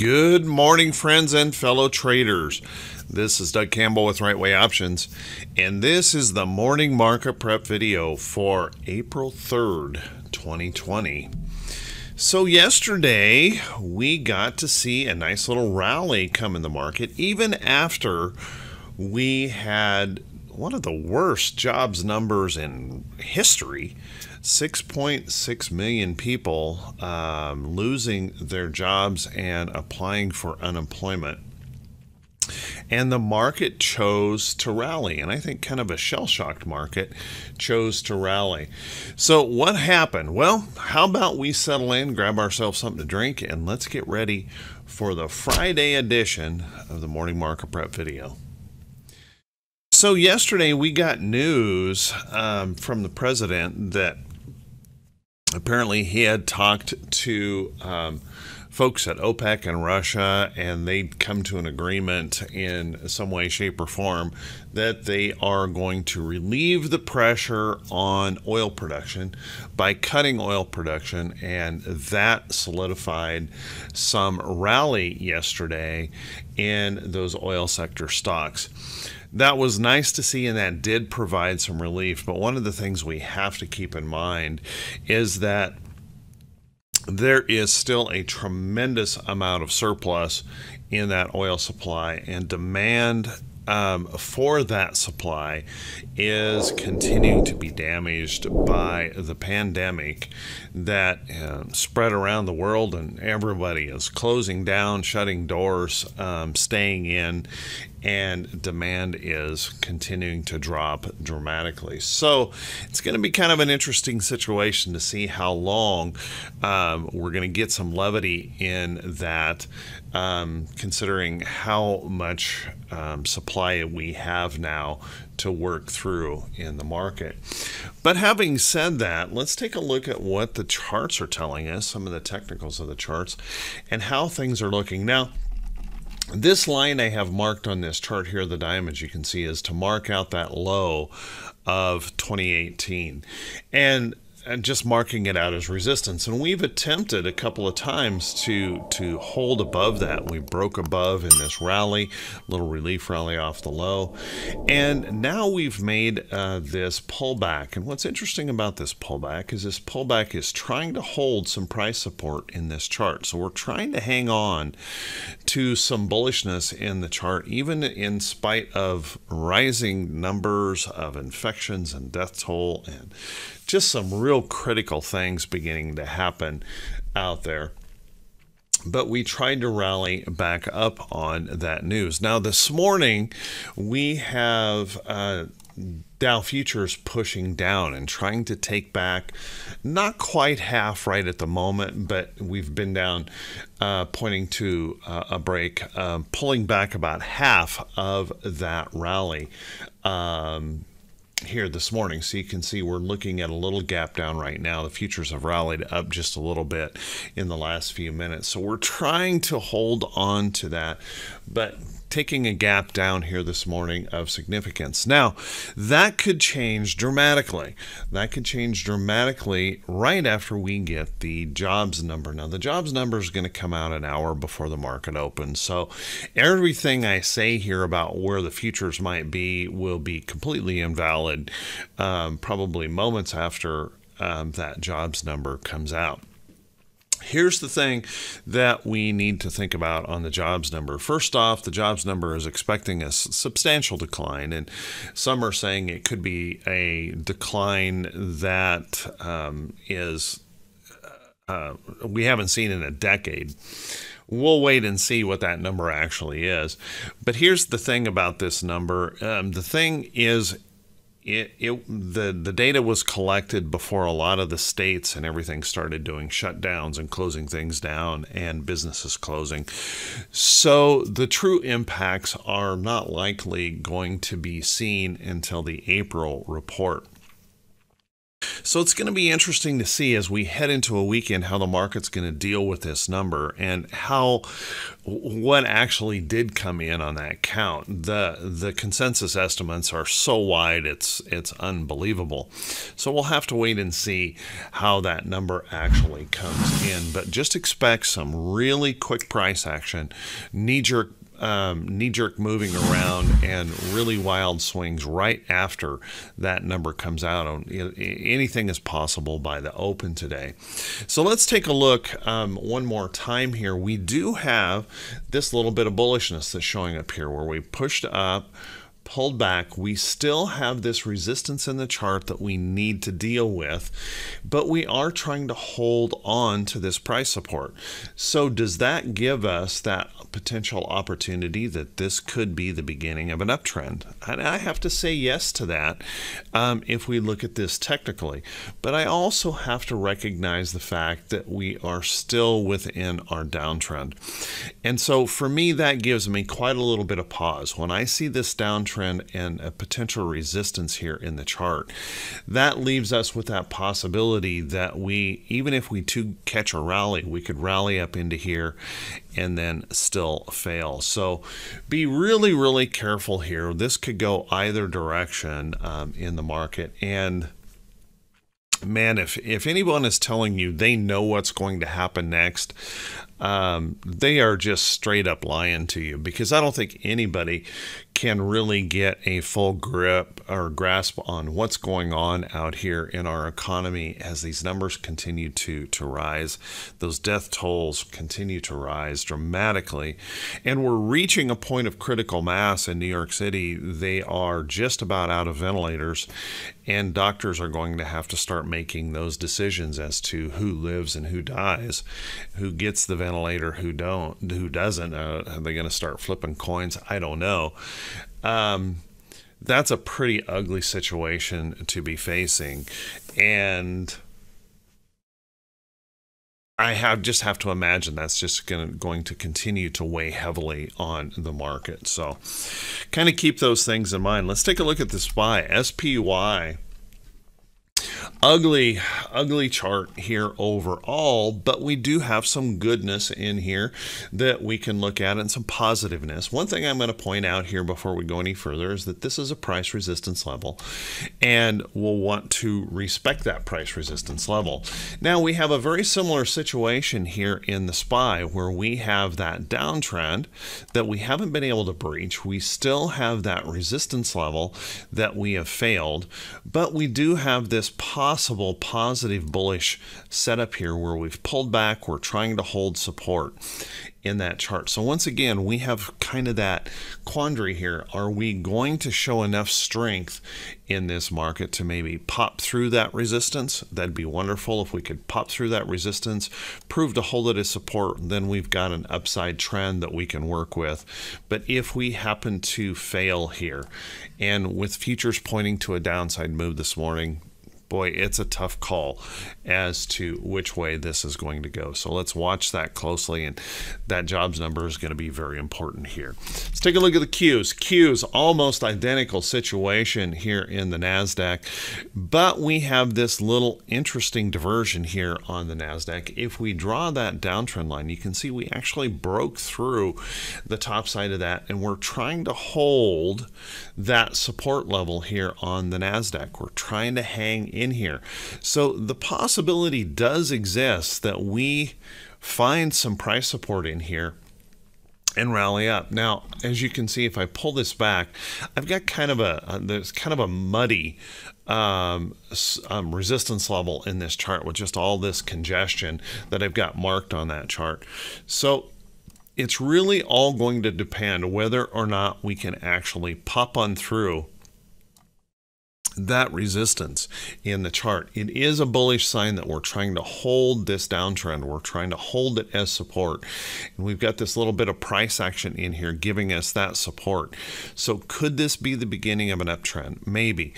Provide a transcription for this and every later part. Good morning, friends and fellow traders. This is Doug Campbell with Right Way Options, and this is the Morning Market Prep video for April 3rd, 2020. So yesterday, we got to see a nice little rally come in the market, even after we had one of the worst jobs numbers in history. 6.6 million people losing their jobs and applying for unemployment. And the market chose to rally, and I think kind of a shell-shocked market chose to rally. So what happened? Well, how about we settle in, grab ourselves something to drink, and let's get ready for the Friday edition of the Morning Market Prep video. So yesterday we got news from the president that apparently he had talked to folks at OPEC and Russia, and they'd come to an agreement in some way, shape, or form that they are going to relieve the pressure on oil production by cutting oil production, and that solidified some rally yesterday in those oil sector stocks. That was nice to see, and that did provide some relief. But one of the things we have to keep in mind is that there is still a tremendous amount of surplus in that oil supply, and demand for that supply is continuing to be damaged by the pandemic that spread around the world, and everybody is closing down, shutting doors, staying in, and demand is continuing to drop dramatically. So it's going to be kind of an interesting situation to see how long we're going to get some levity in that, considering how much supply we have now to work through in the market. But having said that, let's take a look at what the charts are telling us, some of the technicals of the charts, and how things are looking now. This line I have marked on this chart here, the diamonds, you can see, is to mark out that low of 2018. And just marking it out as resistance. And we've attempted a couple of times to hold above that. We broke above in this rally, little relief rally off the low. And now we've made this pullback. And what's interesting about this pullback is trying to hold some price support in this chart. So we're trying to hang on to some bullishness in the chart, even in spite of rising numbers of infections and death toll and just some real critical things beginning to happen out there. But we tried to rally back up on that news. Now this morning we have Dow futures pushing down and trying to take back not quite half right at the moment, but we've been down pointing to a break, pulling back about half of that rally here this morning. So you can see we're looking at a little gap down right now. The futures have rallied up just a little bit in the last few minutes. So we're trying to hold on to that, but taking a gap down here this morning of significance. Now, that could change dramatically. That could change dramatically right after we get the jobs number. Now, the jobs number is going to come out an hour before the market opens. So everything I say here about where the futures might be will be completely invalid, probably moments after that jobs number comes out. Here's the thing that we need to think about on the jobs number. First off, the jobs number is expecting a substantial decline, and some are saying it could be a decline that is we haven't seen in a decade. We'll wait and see what that number actually is. But here's the thing about this number. The thing is, the data was collected before a lot of the states and everything started doing shutdowns and closing things down and businesses closing. So the true impacts are not likely going to be seen until the April report. So it's going to be interesting to see as we head into a weekend how the market's going to deal with this number and how what actually did come in on that count. The consensus estimates are so wide it's unbelievable. So we'll have to wait and see how that number actually comes in. But just expect some really quick price action, knee-jerk moving around and really wild swings right after that number comes out. Anything is possible by the open today. So let's take a look one more time here. We do have this little bit of bullishness that's showing up here where we pushed up, pulled back. We still have this resistance in the chart that we need to deal with, but we are trying to hold on to this price support. So does that give us that potential opportunity that this could be the beginning of an uptrend? And I have to say yes to that if we look at this technically, but I also have to recognize the fact that we are still within our downtrend. And so for me, that gives me quite a little bit of pause. When I see this downtrend and a potential resistance here in the chart, that leaves us with that possibility that we, even if we do catch a rally, we could rally up into here and then still fail. So be really, really careful here. This could go either direction in the market. And man, if anyone is telling you they know what's going to happen next, they are just straight up lying to you, because I don't think anybody can really get a full grip or grasp on what's going on out here in our economy as these numbers continue to rise. Those death tolls continue to rise dramatically, and we're reaching a point of critical mass in New York City. They are just about out of ventilators, and doctors are going to have to start making those decisions as to who lives and who dies, who gets the ventilator, who doesn't. Are they going to start flipping coins? I don't know. That's a pretty ugly situation to be facing, and I just have to imagine that's just going to continue to weigh heavily on the market. So kind of keep those things in mind. Let's take a look at the SPY. Ugly chart here overall, but we do have some goodness in here that we can look at and some positiveness. One thing I'm going to point out here before we go any further is that this is a price resistance level, and we'll want to respect that price resistance level. Now we have a very similar situation here in the SPY where we have that downtrend that we haven't been able to breach. We still have that resistance level that we have failed, but we do have this possible positive bullish setup here where we've pulled back, we're trying to hold support in that chart. So once again, we have kind of that quandary here. Are we going to show enough strength in this market to maybe pop through that resistance? That'd be wonderful if we could pop through that resistance, prove to hold it as support, then we've got an upside trend that we can work with. But if we happen to fail here, and with futures pointing to a downside move this morning, boy, it's a tough call as to which way this is going to go. So let's watch that closely, and that jobs number is going to be very important here. Let's take a look at the Qs. Qs, almost identical situation here in the NASDAQ, but we have this little interesting diversion here on the NASDAQ. If we draw that downtrend line, you can see we actually broke through the top side of that, and we're trying to hold that support level here on the NASDAQ. We're trying to hang in here. So the possibility does exist that we find some price support in here and rally up. Now, as you can see, if I pull this back, I've got kind of a muddy resistance level in this chart with just all this congestion that I've got marked on that chart. So it's really all going to depend whether or not we can actually pop on through that resistance in the chart. It is a bullish sign that we're trying to hold this downtrend. We're trying to hold it as support. And we've got this little bit of price action in here giving us that support. So could this be the beginning of an uptrend? Maybe,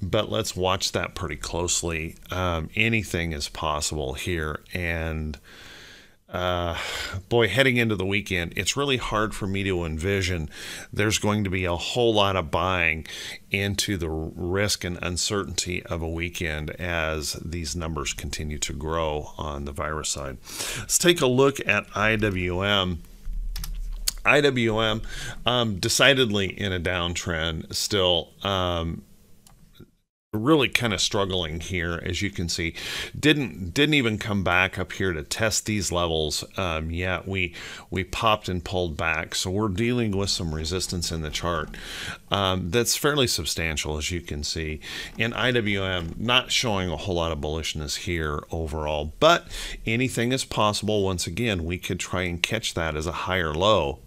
but let's watch that pretty closely. Anything is possible here. And boy, heading into the weekend, it's really hard for me to envision there's going to be a whole lot of buying into the risk and uncertainty of a weekend as these numbers continue to grow on the virus side. Let's take a look at IWM. IWM decidedly in a downtrend still. Really kind of struggling here, as you can see. Didn't even come back up here to test these levels yet. We popped and pulled back, so we're dealing with some resistance in the chart that's fairly substantial, as you can see. And IWM not showing a whole lot of bullishness here overall, but anything is possible. Once again, we could try and catch that as a higher low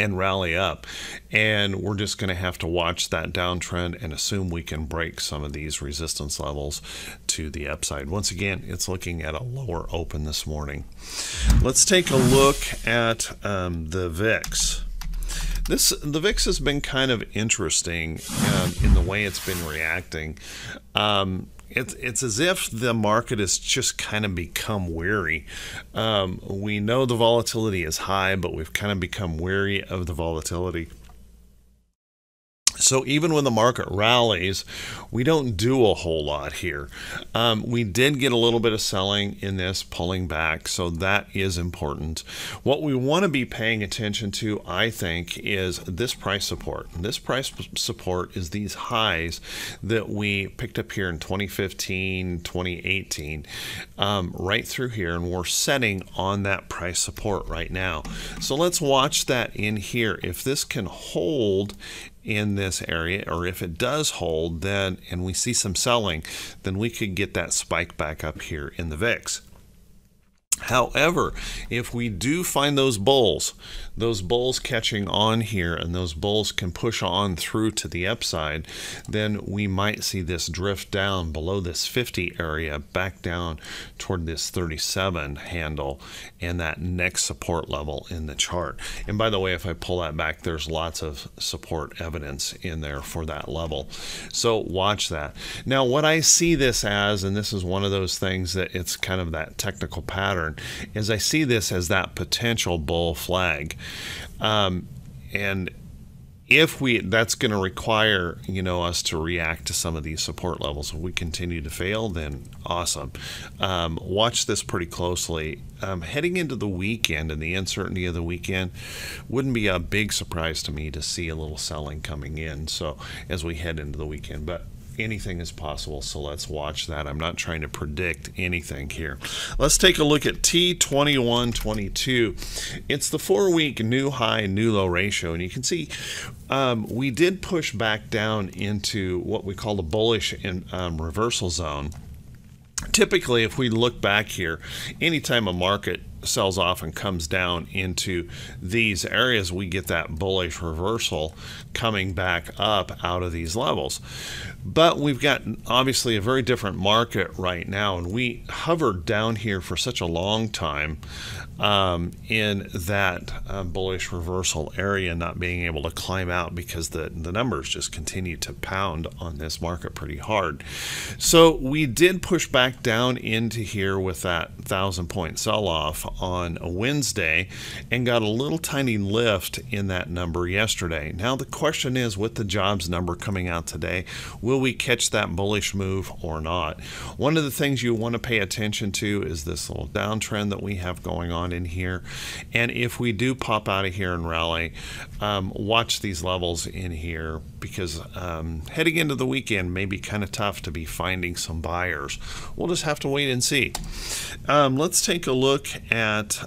and rally up, and we're just going to have to watch that downtrend and assume we can break some of these resistance levels to the upside. Once again, it's looking at a lower open this morning. Let's take a look at the VIX. The VIX has been kind of interesting in the way it's been reacting. It's as if the market has just kind of become weary. We know the volatility is high, but we've kind of become weary of the volatility. So even when the market rallies, we don't do a whole lot here. We did get a little bit of selling in this, pulling back, so that is important. What we want to be paying attention to, I think, is this price support. And this price support is these highs that we picked up here in 2015, 2018, right through here, and we're setting on that price support right now. So let's watch that in here. If this can hold in this area, or if it does hold, then and we see some selling, then we could get that spike back up here in the VIX. However, if we do find those bulls catching on here, and those bulls can push on through to the upside, then we might see this drift down below this 50 area, back down toward this 37 handle and that next support level in the chart. And by the way, if I pull that back, there's lots of support evidence in there for that level. So watch that. Now, what I see this as, and this is one of those things that it's kind of that technical pattern, is I see this as that potential bull flag, and if that's going to require, you know, us to react to some of these support levels. If we continue to fail, then awesome. Watch this pretty closely. Heading into the weekend and the uncertainty of the weekend, wouldn't be a big surprise to me to see a little selling coming in. So as we head into the weekend, but anything is possible, so let's watch that. I'm not trying to predict anything here. Let's take a look at T2122. It's the 4-week new high, new low ratio, and you can see we did push back down into what we call the bullish reversal zone. Typically, if we look back here, anytime a market sells off and comes down into these areas, we get that bullish reversal coming back up out of these levels. But we've got obviously a very different market right now, and we hovered down here for such a long time in that bullish reversal area, not being able to climb out because the numbers just continue to pound on this market pretty hard. So we did push back down into here with that 1,000-point sell-off on a Wednesday and got a little tiny lift in that number yesterday. Now the question is, with the jobs number coming out today, will we catch that bullish move or not? One of the things you want to pay attention to is this little downtrend that we have going on in here, and if we do pop out of here and rally, watch these levels in here, because heading into the weekend may be kind of tough to be finding some buyers. We'll just have to wait and see. Let's take a look at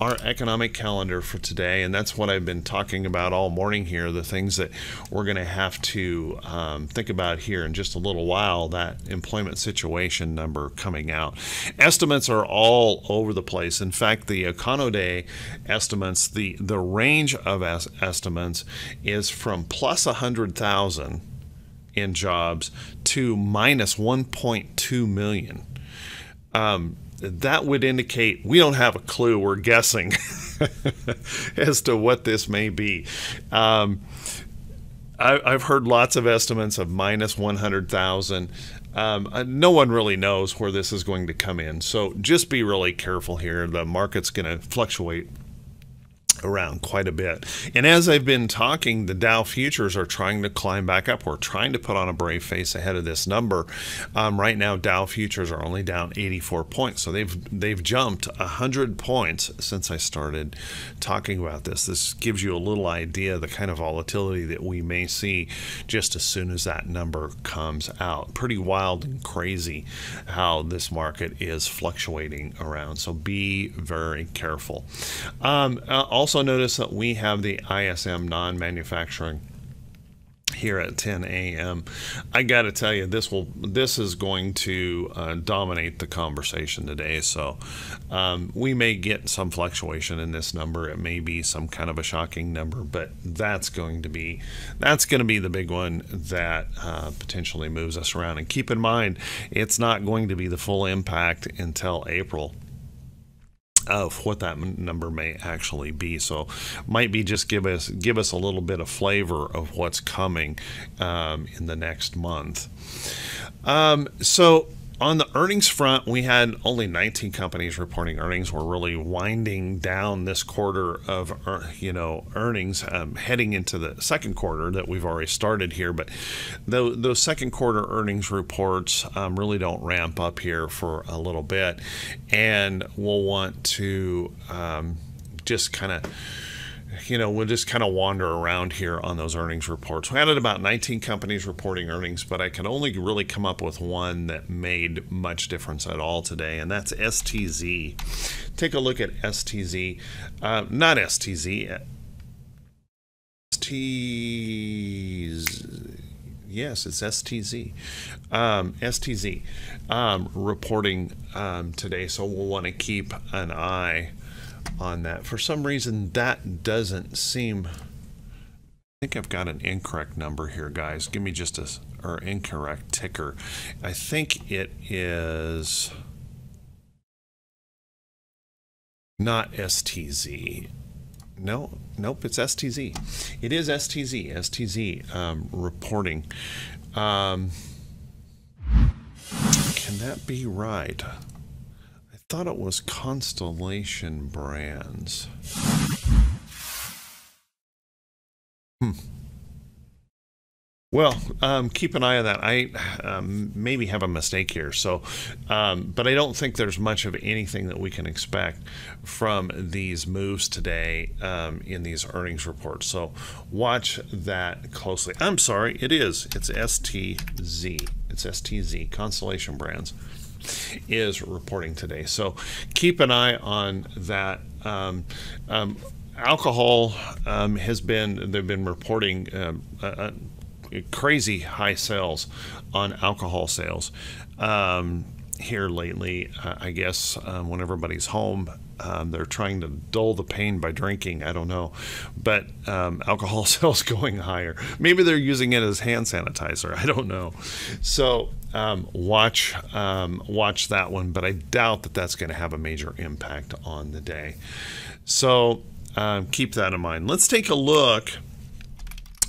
our economic calendar for today, and that's what I've been talking about all morning here, the things that we're going to have to think about here in just a little while. That employment situation number coming out, estimates are all over the place. In fact, the Econoday estimates, the range of estimates is from plus 100,000 in jobs to minus 1.2 million. That would indicate we don't have a clue. We're guessing as to what this may be. I've heard lots of estimates of minus 100,000 No one really knows where this is going to come in, so just be really careful here. The market's going to fluctuate around quite a bit. And as I've been talking, the Dow futures are trying to climb back up. We're trying to put on a brave face ahead of this number. Right now, Dow futures are only down 84 points. So they've jumped 100 points since I started talking about this. This gives you a little idea of the kind of volatility that we may see just as soon as that number comes out. Pretty wild and crazy how this market is fluctuating around. So be very careful. Also notice that we have the ISM non-manufacturing here at 10 a.m. I got to tell you, this is going to dominate the conversation today. So we may get some fluctuation in this number. It may be some kind of a shocking number, but that's going to be the big one that potentially moves us around. And keep in mind, it's not going to be the full impact until April of what that number may actually be, so might be just give us a little bit of flavor of what's coming in the next month. So on the earnings front, we had only 19 companies reporting earnings. We're really winding down this quarter of earnings, heading into the second quarter that we've already started here. But those second quarter earnings reports really don't ramp up here for a little bit, and we'll want to just kind of, we'll just kind of wander around here on those earnings reports. We had about 19 companies reporting earnings, but I can only really come up with one that made much difference at all today, and that's STZ. Take a look at STZ. Not STZ. STZ. Yes, it's STZ. STZ reporting today, so we'll want to keep an eye on that. For some reason, that doesn't seem, I think I've got an incorrect number here, guys. Give me just a, or incorrect ticker. I think it is not STZ. No, nope, it's STZ. It is STZ, reporting. Can that be right? I thought it was Constellation Brands. Well, keep an eye on that. I maybe have a mistake here, so, but I don't think there's much of anything that we can expect from these moves today in these earnings reports. So watch that closely. I'm sorry, it is. It's STZ. It's STZ, Constellation Brands is reporting today, so keep an eye on that. Alcohol has been, they've been reporting crazy high sales on alcohol sales here lately. I guess when everybody's home, they're trying to dull the pain by drinking. I don't know, but alcohol sales going higher. Maybe they're using it as hand sanitizer. I don't know. So watch that one, but I doubt that that's going to have a major impact on the day. So keep that in mind. Let's take a look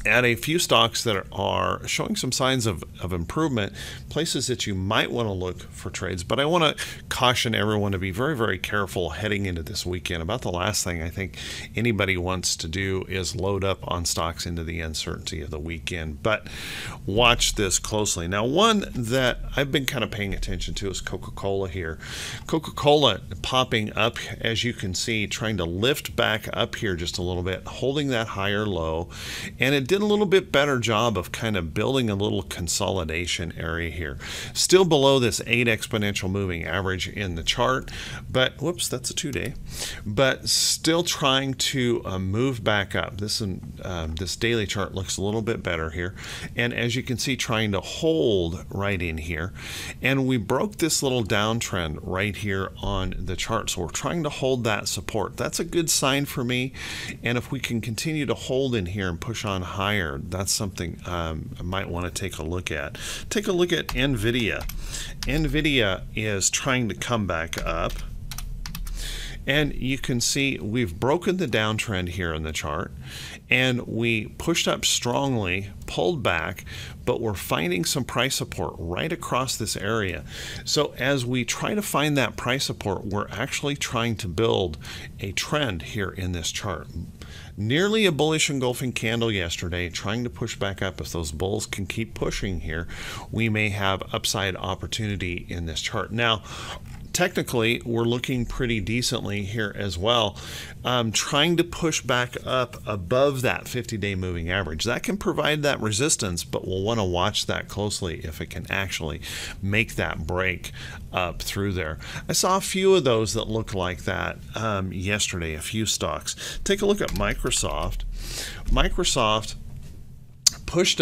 at a few stocks that are showing some signs of improvement, places that you might want to look for trades. But I want to caution everyone to be very, very careful heading into this weekend. About the last thing I think anybody wants to do is load up on stocks into the uncertainty of the weekend. But watch this closely. Now, one that I've been kind of paying attention to is Coca-Cola here. Coca-Cola popping up, as you can see, trying to lift back up here just a little bit, holding that higher low. And it did a little bit better job of kind of building a little consolidation area here. Still below this 8 exponential moving average in the chart, but whoops, that's a 2-day. But still trying to move back up. This daily chart looks a little bit better here, and as you can see, trying to hold right in here. And we broke this little downtrend right here on the chart, so we're trying to hold that support. That's a good sign for me, and if we can continue to hold in here and push on high, that's something I might want to take a look at. Take a look at NVIDIA. NVIDIA is trying to come back up, And you can see we've broken the downtrend here in the chart, and we pushed up strongly, pulled back, but we're finding some price support right across this area. So as we try to find that price support, we're actually trying to build a trend here in this chart. Nearly a bullish engulfing candle yesterday, trying to push back up. If those bulls can keep pushing here, we may have upside opportunity in this chart. Now, technically, we're looking pretty decently here as well. Trying to push back up above that 50-day moving average. That can provide that resistance, but we'll want to watch that closely if it can actually make that break up through there. I saw a few of those that looked like that yesterday, a few stocks. Take a look at Microsoft. Microsoft pushed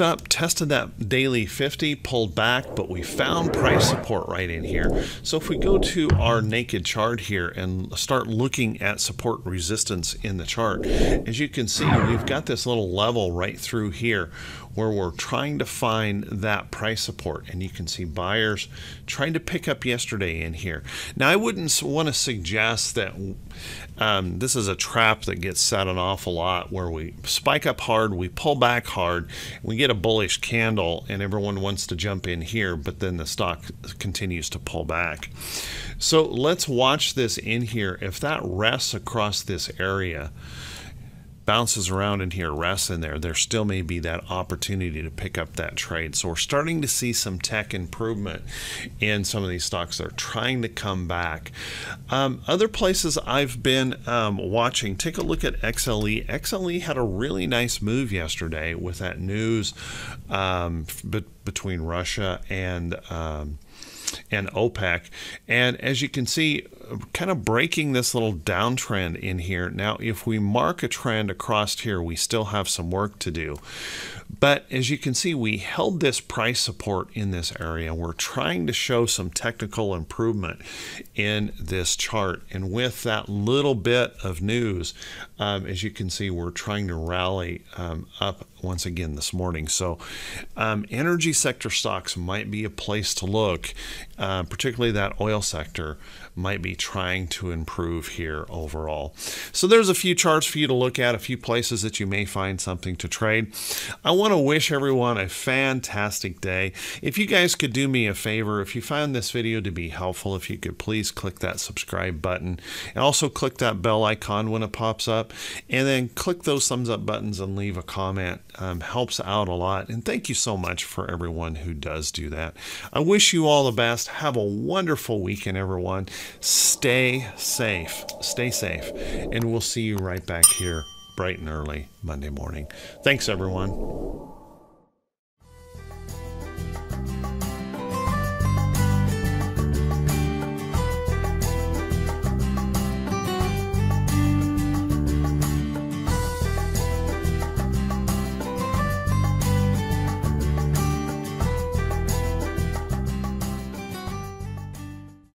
up, tested that daily 50, pulled back, but we found price support right in here. So if we go to our naked chart here and start looking at support resistance in the chart, as you can see, we've got this little level right through here where we're trying to find that price support. And you can see buyers trying to pick up yesterday in here. Now, I wouldn't want to suggest that this is a trap that gets set an awful lot, where we spike up hard, we pull back hard, we get a bullish candle, and everyone wants to jump in here, but then the stock continues to pull back. So let's watch this in here. If that rests across this area, bounces around in here, rests in there, there still may be that opportunity to pick up that trade. So we're starting to see some tech improvement in some of these stocks that are trying to come back. Other places I've been watching, take a look at XLE. XLE had a really nice move yesterday with that news between Russia and OPEC. And as you can see, kind of breaking this little downtrend in here. Now, if we mark a trend across here, we still have some work to do. But as you can see, we held this price support in this area. We're trying to show some technical improvement in this chart. And with that little bit of news, as you can see, we're trying to rally up once again this morning. So energy sector stocks might be a place to look, particularly that oil sector might be trying to improve here overall. So there's a few charts for you to look at, a few places that you may find something to trade. I want to wish everyone a fantastic day. If you guys could do me a favor, if you found this video to be helpful, if you could please click that subscribe button, and also click that bell icon when it pops up, and then click those thumbs up buttons and leave a comment. Helps out a lot, and thank you so much for everyone who does do that. I wish you all the best. Have a wonderful weekend, everyone. Stay safe, and we'll see you right back here bright and early Monday morning. Thanks, everyone.